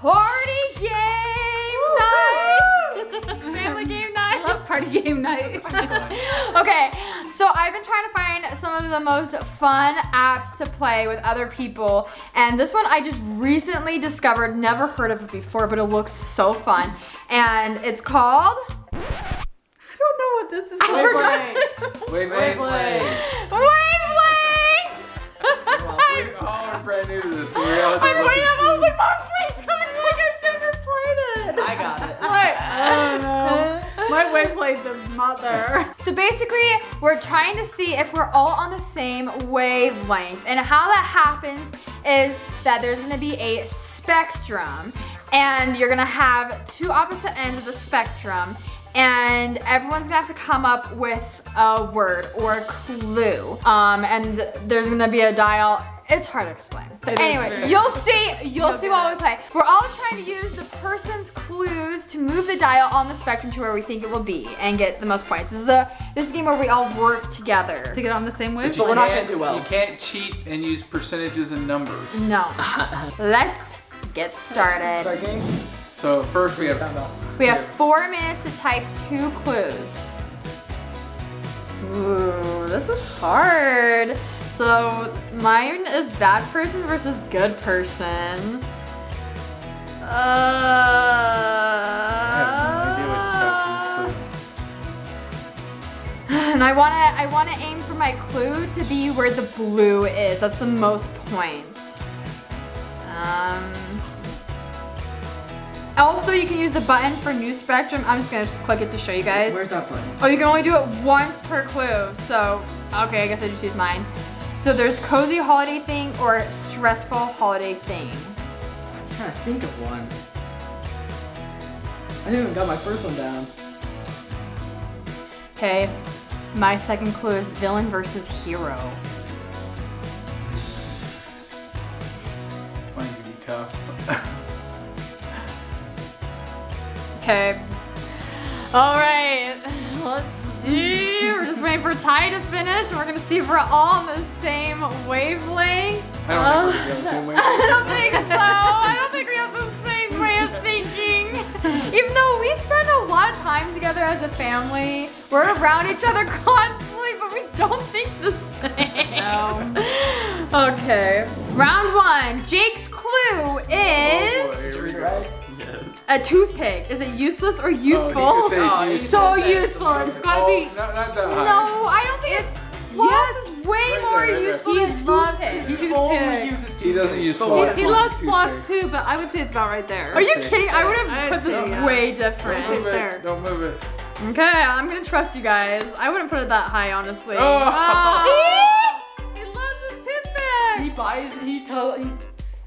party game night! Family game night. I love party game night. Okay, so I've been trying to find some of the most fun apps to play with other people, and this one I just recently discovered, never heard of it before, but it looks so fun. And it's called... This is Wavelength. Wavelength. We are brand new to this. So we all I was like, Mom, please come and look. I've never played it. I got it. I don't know. My wavelength is not there. So basically, we're trying to see if we're all on the same wavelength. And how that happens is that there's going to be a spectrum. And you're going to have two opposite ends of the spectrum. And everyone's gonna have to come up with a word or a clue. And there's gonna be a dial. It's hard to explain. Anyway, you'll see while we play. We're all trying to use the person's clues to move the dial on the spectrum to where we think it will be and get the most points. This is a game where we all work together to get on the same wavelength. So we're not gonna do well. You can't cheat and use percentages and numbers. No. Let's get started. So first we have 4 minutes to type 2 clues. Ooh, this is hard. So mine is bad person versus good person. I have no idea what that means. And I wanna aim for my clue to be where the blue is. That's the most points. Also, you can use the button for new spectrum. I'm just gonna click it to show you guys. Where's that button? Oh, you can only do it once per clue. So, okay, I guess I just use mine. So there's cozy holiday thing or stressful holiday thing. I'm trying to think of one. I haven't even got my first one down. Okay, my second clue is villain versus hero. Mine's gonna be tough. Okay. All right. Let's see. We're just waiting for Ty to finish, and we're gonna see if we're all on the same wavelength. I don't think so. I don't think we have the same way of thinking. Even though we spend a lot of time together as a family, we're around each other constantly, but we don't think the same. No. Okay. Round one. Jake's clue is. Oh, here we go. A toothpick. Is it useless or useful? Oh, it's so useful. It's gotta be. No, I don't think it's. Floss is way more useful than toothpick. He only uses toothpick. He doesn't use floss. He loves floss too, but I would say it's about right there. Are you kidding? I would have put this way different. Don't move it. Okay, I'm gonna trust you guys. I wouldn't put it that high, honestly. See? He loves his toothpick. He buys.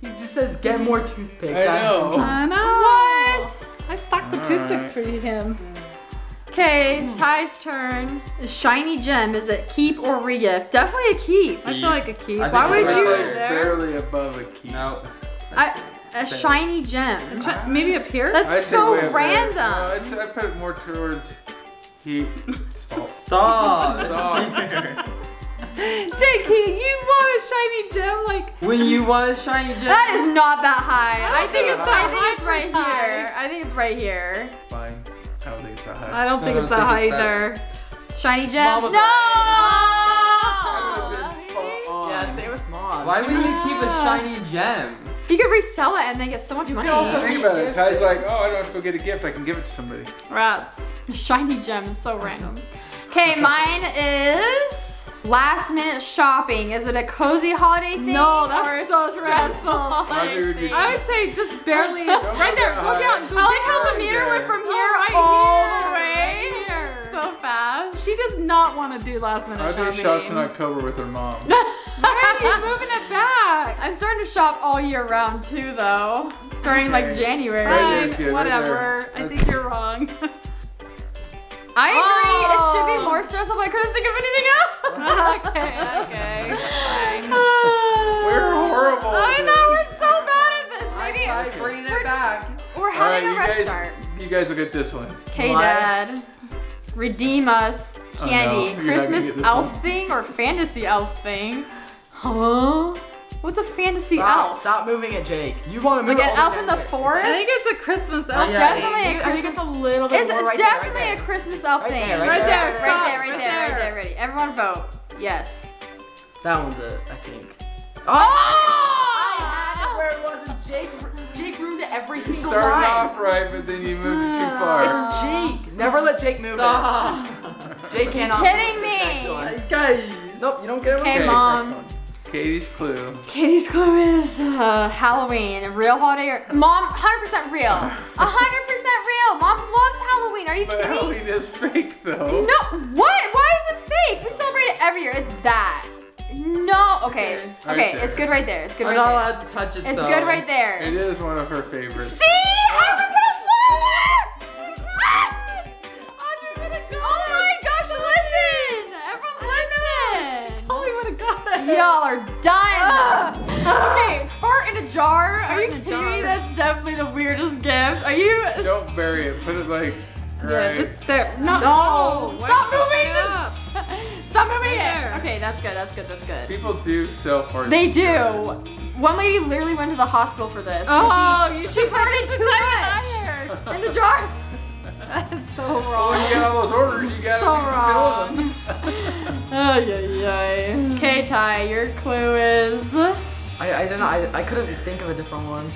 He just says, get more toothpicks. I know. What? I stocked the toothpicks for him. Okay, Ty's turn. A shiny gem, is it keep or re-gift? Definitely a keep. I feel like a keep. Why would you? Like barely above a keep. No. A shiny gem. Maybe up here? That's so random. I put it more towards keep. Stop. Jake, you want a shiny gem? Like when you want a shiny gem? That is not that high. I think it's right here. I think it's right here. Fine. I don't think it's that high. I don't think it's that high either. Shiny gem? No! Yeah, same with Mom. Why would you keep a shiny gem? You could resell it and then get so much money. You can also think about it. Ty's like, oh, I don't have to go get a gift. I can give it to somebody. Rats. A shiny gem is so random. Okay, mine is... last minute shopping. Is it a cozy holiday thing? No, that's so stressful. I would say just barely. Right there, go down. I like how the meter went from here all the way so fast. She does not want to do last minute shopping. I do shops in October with her mom. Why are you moving it back? I'm starting to shop all year round too though. Starting like January. Right, whatever. I think you're wrong. I agree, it should be more stressful, but I couldn't think of anything else. Okay. We're horrible. I know, we're so bad at this. Maybe bringing it back. We're having a rough start. You guys look at this one. Okay, Dad. Redeem us candy. Christmas elf thing or fantasy elf thing? Huh? What's a fantasy elf? Stop moving it, Jake. You want to move it all the way down here. Like an elf in the forest? I think it's a Christmas elf. Definitely a Christmas. I think it's a little bit more right there. It's definitely a Christmas elf thing. Right there. Ready. Everyone vote. Yes. That one's it, I think. Oh! I had it where it wasn't Jake. Jake ruined it every single time. You started off right, but then you moved it too far. It's Jake. Never let Jake move it. Jake cannot. You're kidding me. Guys. Nope, you don't get it. Okay, Mom. Katie's clue. Katie's clue is Halloween, a real holiday. Or Mom, 100% real. 100% real. Mom loves Halloween. Are you kidding me? Halloween is fake, though. No. What? Why is it fake? We celebrate it every year. It's that. No. Okay. Okay. It's good right there. It's good right there. I'm not allowed to touch it. It's good right there. It is one of her favorites. See? How's it lower? Ah! Oh my gosh! Listen, everyone, listen. She totally would have got it. Y'all are dying. Okay. Fart in a jar. Are you kidding me? That's definitely the weirdest gift. Are you? Don't bury it. Put it like right. Yeah, just there. No. No. Stop moving this. Stop moving it! Okay, that's good, that's good, that's good. People do sell farts. They do. One lady literally went to the hospital for this. Oh, she farted too much in the jar. That's so wrong. Well, when you got all those orders, you gotta be fulfilling them. Okay, Ty, your clue is... I don't know, I couldn't think of a different one.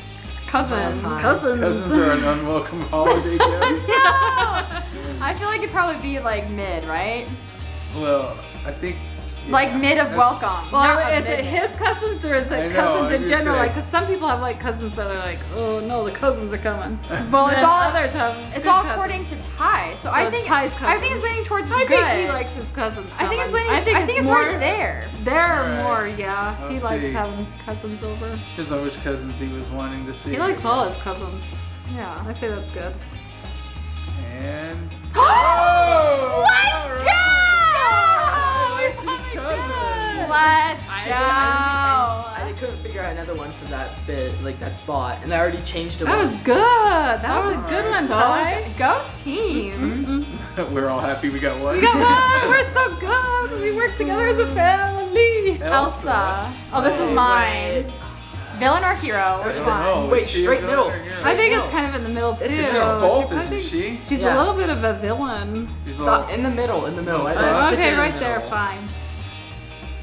Cousins. Cousins are an unwelcome holiday gift. I feel like it'd probably be like mid, right? Well, I think... Yeah, like mid of welcome. Well, is it his cousins or is it cousins in general? Like, because some people have like cousins that are like, oh no, the cousins are coming. Well, it's all others have. It's all according to Ty. So I think Ty's cousins. I think it's leaning towards good. I think he likes his cousins. Coming. I think it's leaning. I think it's more right there. Yeah. He likes having cousins over. There's always cousins he was wanting to see. He likes all his cousins. Yeah, I say that's good. And. Oh! Let's go! Let's go. I couldn't figure out another one for that bit, like that spot, and I already changed it. That was good. That was a good one, Ty. Go team. We're all happy we got one. We got one. We're so good. We work together as a family. Elsa. Oh, this is mine. Wait. Villain or hero? Which one? Wait, straight middle. I think it's kind of in the middle too. She's both, isn't she? She's a little bit of a villain. Stop in the middle. In the middle. Okay, right there. Fine.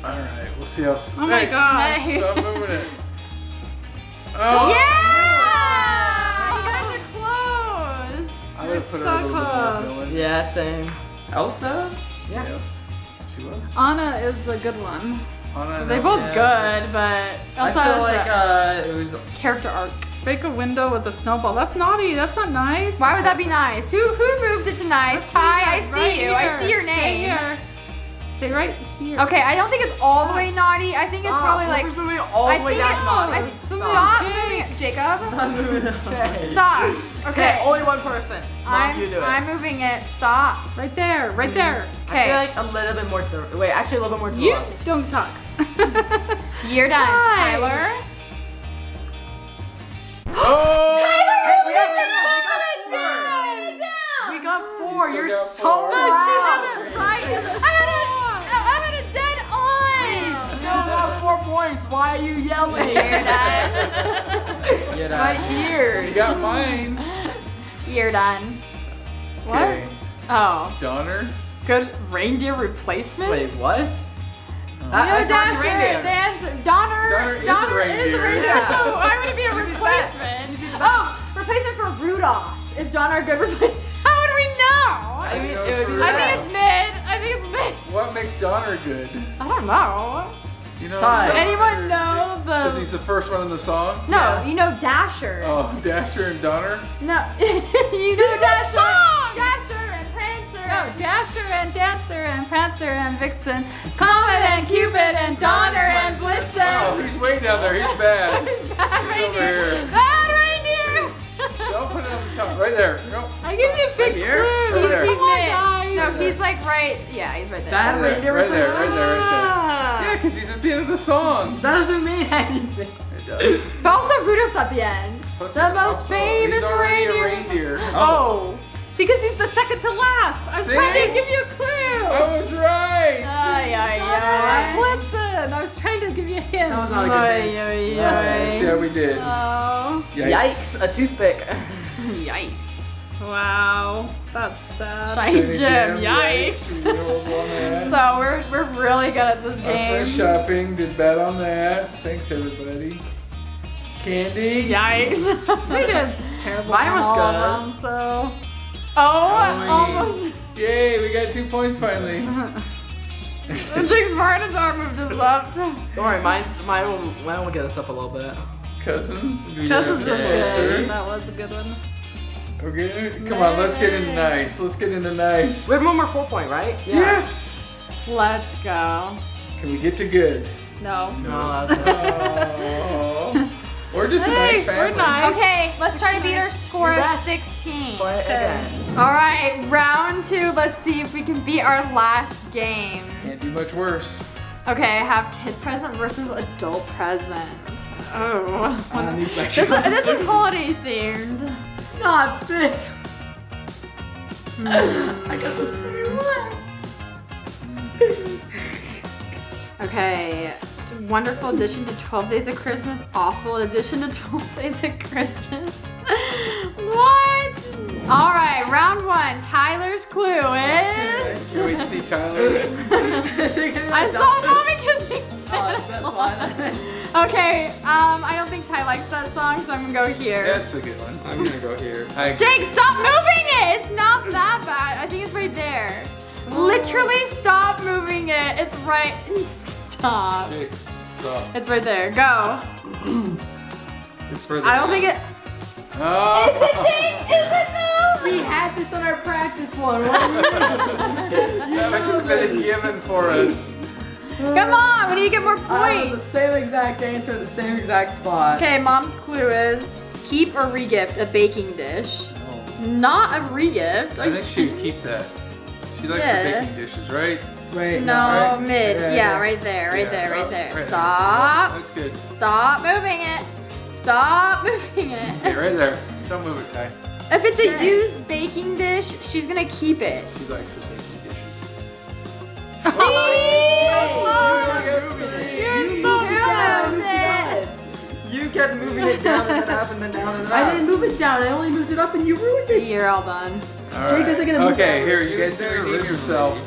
All right, we'll see how. Oh my gosh! Stop moving it. Oh. Yeah! You guys are close. I would put her a little bit more villain. Yeah, same. Elsa? Yeah. She was. Anna is the good one. They're both good, but Elsa has it was character arc. Break a window with a snowball. That's naughty. That's not nice. Why would that be nice? Who moved it to nice? Ty, I see you. I see your name. Stay right here. Okay, I don't think it's all the way naughty. I think it's probably like all the way down naughty. Stop moving it, Jacob. I'm moving it. Stop. Okay, only one person. Mom, you do it. I'm moving it. Stop. Right there. Right there. Okay. I feel like a little bit more to the wait. Actually, a little bit more to the left. You don't talk. You're done, Tyler. Tyler, we got 4. We got 4. You're so loud. She had it right. Points. Why are you yelling? You're done. My ears. You got mine. You're done. What? Oh. Donner. Good reindeer replacement. Wait, what? No, Dasher. Donner is a reindeer. Yeah. So why would it be a replacement? Oh, replacement for Rudolph. Is Donner a good replacement? How would we know? I mean, I think it's mid. I think it's mid. What makes Donner good? I don't know. You know, does anyone know the... Because he's the first one in the song? No, you know Dasher. Oh, Dasher and Donner? No, you know Dasher. Dasher and Prancer. No, Dasher and Dancer and Prancer and Vixen. Comet and Cupid and Donner and Blitzen. Oh, he's way down there. He's bad. He's bad reindeer. Bad reindeer. Don't put it on the top. Right there. Nope. I give you a big clue. He's like right. Yeah, he's right there. Bad reindeer. Right there. Yeah, because he's at the end of the song. That doesn't mean anything. It does. But also Rudolph's at the end. Plus the most famous reindeer. Oh. Because he's the second to last. I was trying to give you a clue. I was right. Ay, ay, ay. hint. I was trying to give you a hint. That was not a good hint. Nice. Yeah, we did. Oh. Yikes. Yikes. A toothpick. Yikes. Wow. That's sad. Shiny gem. Yikes. Yikes. So we're really good at this game. That's my shopping. Did bad on that. Thanks, everybody. Candy. Yikes. We did terrible. Mine was good. So. Almost. Yay, we got 2 points finally. It takes part of time to move this up. Don't worry, mine will get us up a little bit. Cousins is good. That was a good one. Okay, come on, let's get in nice. Let's get into nice. We have one more 4 point, right? Yeah. Yes. Let's go. Can we get to good? No. No. No. We're just a nice family. We're nice. Okay, let's try to beat our score of 16. But again. All right, round two. Let's see if we can beat our last game. Can't be much worse. Okay, I have kid present versus adult present. Oh. This is holiday themed. Not this. I got the same one. Okay. Wonderful addition to 12 Days of Christmas. Awful addition to 12 Days of Christmas. What? All right, round one. Tyler's clue is... I can't wait to see Tyler's. I saw Mommy kissing Santa. That's one. Okay, I don't think Ty likes that song, so I'm gonna go here. That's a good one. I'm gonna go here. Jake, stop moving it! It's not that bad. I think it's right there. Literally stop moving it. It's right... Stop. Jake. Stop. It's right there. Go. It's further. I don't think it. Oh. Is it Jake? Is it no? We had this on our practice one. That should have been a given for us. Come on, we need to get more points. The same exact answer, the same exact spot. Okay, Mom's clue is keep or regift a baking dish. Oh. Not a regift. I think she would keep that. She likes the baking dishes, right? Right. No, right? Mid. Yeah, right there, right there. Right. Stop. That's good. Stop moving it. Stop moving it. Okay, right there. Don't move it, Ty. If it's a used baking dish, she's gonna keep it. She likes her baking dishes. See? You kept moving it down and then up and then down and up. I didn't move it down. I only moved it up and you ruined it. You're all done. All Jake doesn't gonna move it. Okay, here, you guys can redeem yourself.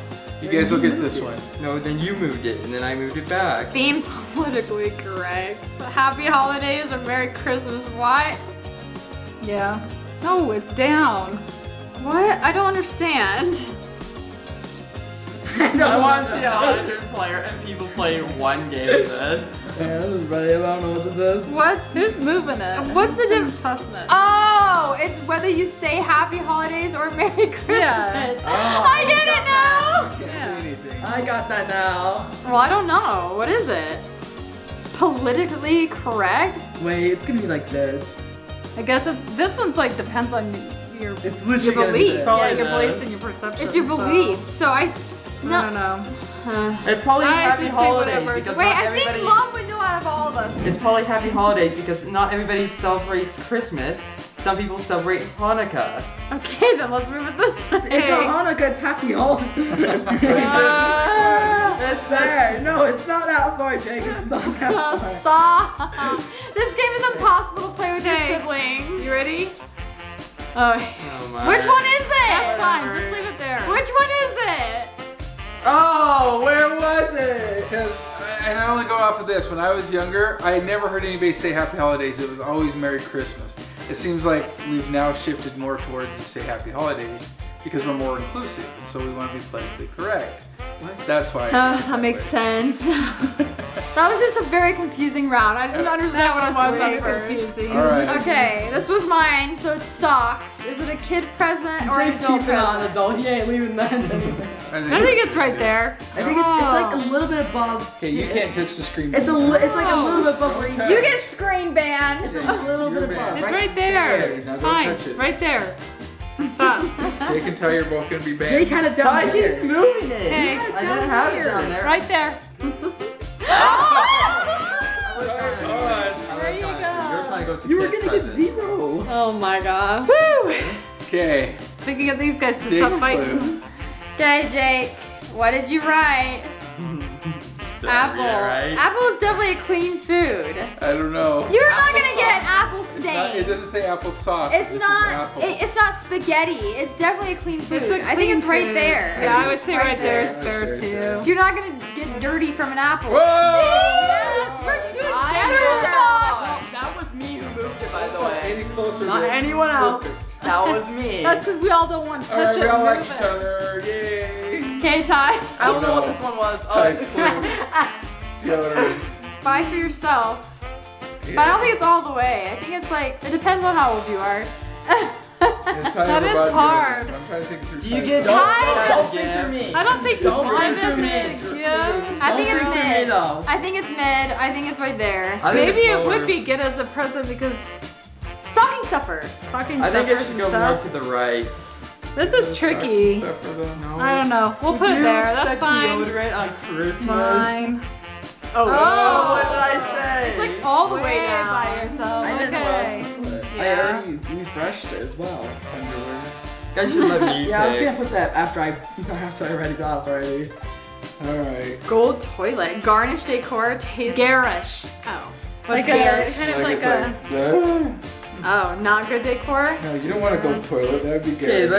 You guys look at this one. No, then you moved it, and then I moved it back. Being politically correct. Happy holidays or Merry Christmas. Why? Yeah. No, it's down. What? I don't understand. I want to see 100 players and people play one game of this. Yeah, this is right. I don't know what this is. Who's moving it? What's the difference? Oh, it's whether you say Happy Holidays or Merry Christmas. Yeah. Oh, I didn't know. I can't see anything. I got that now. Well, I don't know. What is it? Politically correct? Wait, it's gonna be like this. I guess it's this one's like depends on your. It's literally your belief. It's probably your beliefs and your perception. It's your belief. So I don't know. It's probably Happy Holidays because I think Mom would know out of all of us. It's probably Happy Holidays because not everybody celebrates Christmas. Some people celebrate Hanukkah. Okay, then let's move it this way. It's not Hanukkah, it's Happy Holidays. It's there. No, it's not that far, Jake. It's not that far. Oh, stop. This game is impossible to play with your siblings. You ready? Oh my. Which one is it? That's fine, just leave it there. Which one is it? Oh, where was it? Because, and I only go off of this. When I was younger, I had never heard anybody say Happy Holidays. It was always Merry Christmas. It seems like we've now shifted more towards you say Happy Holidays because we're more inclusive. So we want to be politically correct. What? That's why. That makes sense. That was just a very confusing round. I didn't understand what it was at first. All right. Okay, this was mine. So it's socks. Is it a kid present or an adult present? Just keep it on adult. He ain't leaving that anywhere. I think it's right there. I think it's like a little bit above. Okay, you can't touch the screen. It's like a little bit above where you get screen banned. It's a little bit above. It's right there. Now don't touch it. Right there. Stop. Jake and Ty are both gonna be banned. Jake had it down there. Ty keeps moving it. I didn't have it down there. Right there. You were gonna get zero. Oh my god. Woo! Okay. I think you got these guys to stop fighting. Okay, Jake. What did you write? stuff. Apple. Yeah, right? Apple is definitely a clean food. I don't know. You're not going to get an apple stain. It doesn't say apple sauce. It's not. It's not spaghetti. It's definitely a clean food. I think it's right there. Yeah, I would say right there is fair too. You're not going to get dirty from an apple. Whoa! Yes, we're doing better. That was me who moved it, by the way. Any closer? Not anyone else. That was me. That's because we all don't want to touch it. We all like each other. Yay! Okay, Ty. I don't know what this one was. Ty's clue. Buy for yourself. Yeah. But I don't think it's all the way. I think it's like, it depends on how old you are. That is hard. I'm trying to think through. Do you get Ty? Don't think through me. I don't think you find it. Yeah. I think it's mid. I think it's mid. I think it's right there. Maybe it would be good as a present because... Stocking stuffer. I think it should go more to the right. This is tricky. No. I don't know. We'll put it there. That's fine. Deodorant on Christmas. Fine. Oh, oh, what did I say? It's like all the way down by yourself. I didn't know. Yeah. I already refreshed it as well. Underwear. Guys should let me. Yeah, I was gonna put that after I read it off already. All right. Gold toilet, garnished decor, taste garish. Oh, what's like garish? Kind of like a. Oh, not good decor? No, you don't want a gold toilet. That would be good.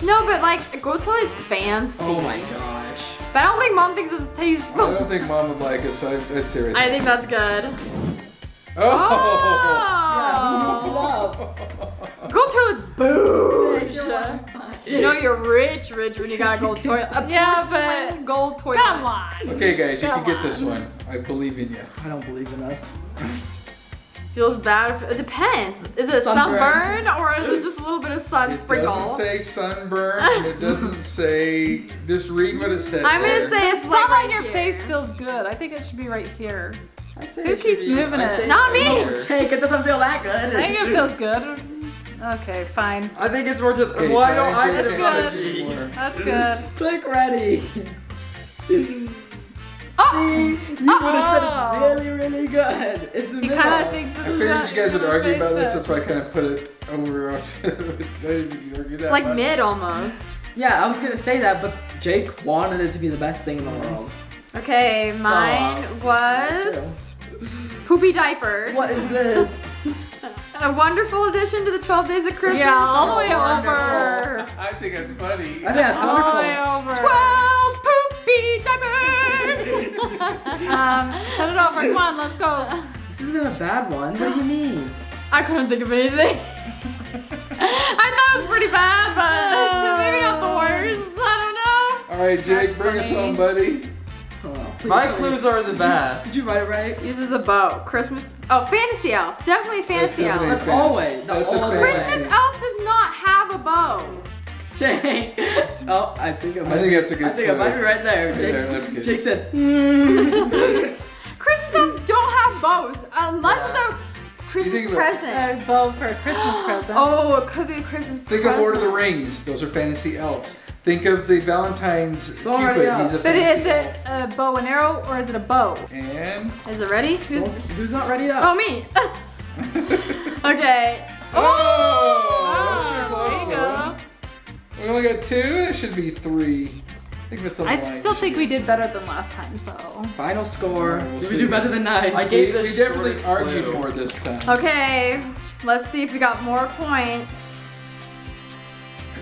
No, but like, a gold toilet is fancy. Oh my gosh. But I don't think Mom thinks it's tasteful. I don't think Mom would like it, so I'd say right there. I think that's good. Oh! Oh. Yeah. Gold toilet's boosh. You know you're rich when you got a gold toilet. A porcelain gold toilet. Come on. Okay, guys, you can get this one. I believe in you. I don't believe in us. Feels bad. It depends. Is it sunburn or is it just a little bit of sun sprinkle? It doesn't say sunburn. It doesn't say. Just read what it says. I'm gonna say it's like right on your face feels good. I think it should be right here. Who keeps moving it? Not me. Jake, it doesn't feel that good. I think it feels good. Okay, fine. I think it's more just. Why don't I get it? That's good. Click ready. See, you would have said it's really good. It's a I figured you guys would argue about this, that's why I kind of put it over. It's like mid almost. Yeah, I was gonna say that, but Jake wanted it to be the best thing in the world. Okay, mine was poopy diaper. What is this? A wonderful addition to the 12 Days of Christmas. Yeah, all the way over. I think that's funny. I think that's wonderful. All the way over. 12 poopy diapers. Put it over, come on, let's go. This isn't a bad one, what do you mean? I couldn't think of anything. I thought it was pretty bad, but maybe not the worst, I don't know. Alright Jake, bring us home, buddy. Oh, my clues are the best. Did you write it right? Uses a bow. Christmas, fantasy elf. Definitely fantasy elf. That's always. Christmas elf does not have a bow. Jake. Oh, I think that's a good. I think it might be right there. Jake, that's good. Jake said, Christmas elves don't have bows unless it's a Christmas present. A bow for a Christmas present. Oh, it could be a Christmas present. Think of Lord of the Rings. Those are fantasy elves. Think of the Valentine's Cupid. He's a but is it a bow and arrow or is it a bow? And? Is it ready? Who's not ready yet? Oh, me. Okay. Oh! That's pretty close. There you go. We only got two? It should be three. I think that's a line. I still think we did better than last time, so. Final score. Right, we do better than nice. We definitely argued more this time. Okay, let's see if we got more points.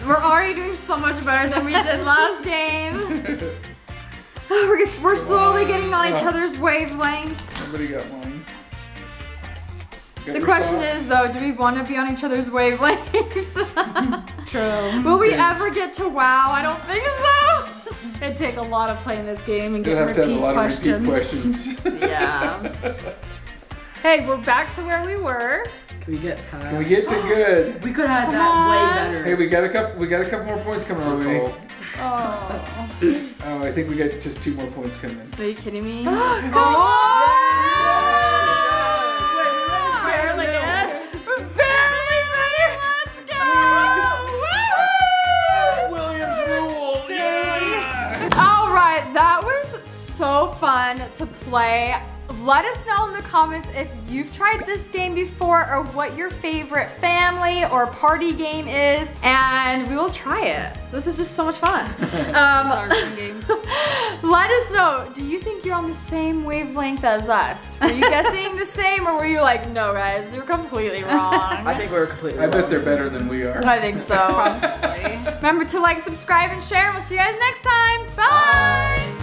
We're already doing so much better than we did last game. We're slowly getting on each other's wavelength. Somebody got mine. The question is though, do we want to be on each other's wavelength? True. Will we ever get to WoW? I don't think so. It'd take a lot of playing this game and get repeat questions. Yeah. Hey, we're back to where we were. Can we get to good? We could have had that way better. Hey, we got a couple more points coming our way. Oh. Oh, I think we got just 2 more points coming in. Are you kidding me? So fun to play. Let us know in the comments if you've tried this game before or what your favorite family or party game is, and we will try it. This is just so much fun. Games. Let us know, do you think you're on the same wavelength as us? Were you guessing the same, or were you like, no guys, you're completely wrong? I think we were completely wrong. I bet they're better than we are. I think so. Probably. Remember to like, subscribe, and share. We'll see you guys next time. Bye! Bye.